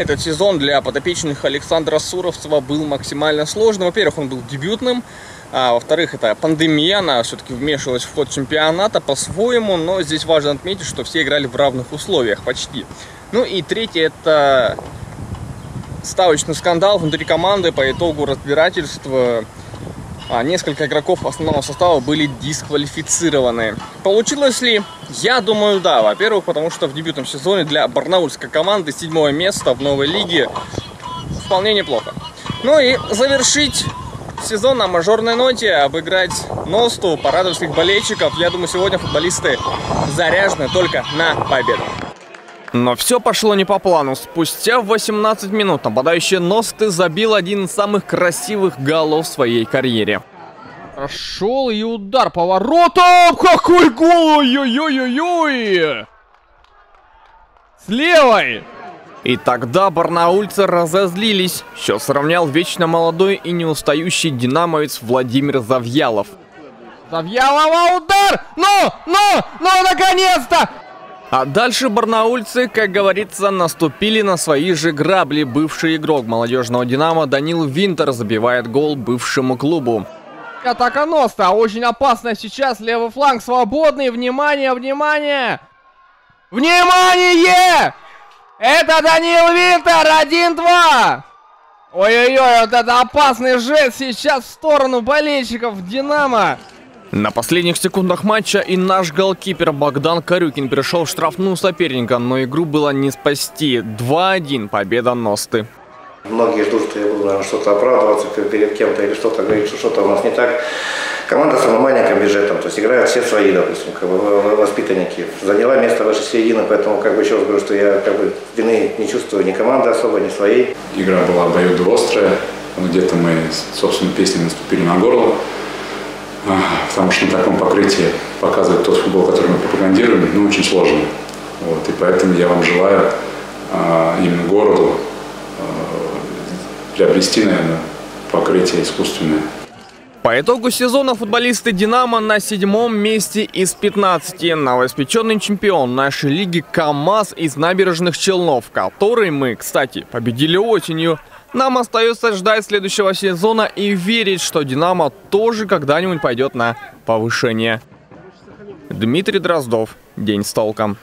Этот сезон для подопечных Александра Суровцева был максимально сложным. Во-первых, он был дебютным. А во-вторых, это пандемия, она все-таки вмешивалась в ход чемпионата по-своему, но здесь важно отметить, что все играли в равных условиях почти. Ну и третье, это ставочный скандал внутри команды. По итогу разбирательства несколько игроков основного состава были дисквалифицированы. Получилось ли? Я думаю, да. Во-первых, потому что в дебютном сезоне для барнаульской команды 7-е место в новой лиге вполне неплохо. Ну и завершить сезон на мажорной ноте, обыграть Носту, порадовать своих болельщиков. Я думаю, сегодня футболисты заряжены только на победу. Но все пошло не по плану. Спустя 18 минут нападающий Носты забил один из самых красивых голов в своей карьере. Прошел и удар по воротам. Какой гол! Ой-ой-ой-ой! С левой! И тогда барнаульцы разозлились. Счет сравнял вечно молодой и неустающий динамовец Владимир Завьялов. Завьялова удар! Ну, наконец-то! А дальше барнаульцы, как говорится, наступили на свои же грабли. Бывший игрок молодежного «Динамо» Данил Винтер забивает гол бывшему клубу. Атака Носта очень опасна сейчас. Левый фланг свободный. Внимание, внимание! Внимание! Это Данил Винтер! 1-2! Ой-ой-ой, вот это опасный жест сейчас в сторону болельщиков «Динамо». На последних секундах матча и наш голкипер Богдан Карюкин перешел в штрафную соперника, но игру было не спасти. 2-1 победа Носты. Многие ждут, что я буду, наверное, что-то оправдываться перед кем-то или что-то говорить, что что-то у нас не так. Команда с маленьким бюджетом, то есть играют все свои, допустим, как бы воспитанники. Заняла место выше середины, поэтому как бы еще раз говорю, что я как бы вины не чувствую ни команды особо, ни своей. Игра была обоюдоострая, где-то мы, собственно, песней наступили на горло. Потому что на таком покрытии показывать тот футбол, который мы пропагандируем, ну, очень сложно. Вот, и поэтому я вам желаю именно городу приобрести, наверное, покрытие искусственное. По итогу сезона футболисты «Динамо» на 7-м месте из 15. Новоиспеченный чемпион нашей лиги КамАЗ из Набережных Челнов, который мы, кстати, победили осенью. Нам остается ждать следующего сезона и верить, что «Динамо» тоже когда-нибудь пойдет на повышение. Дмитрий Дроздов. День с толком.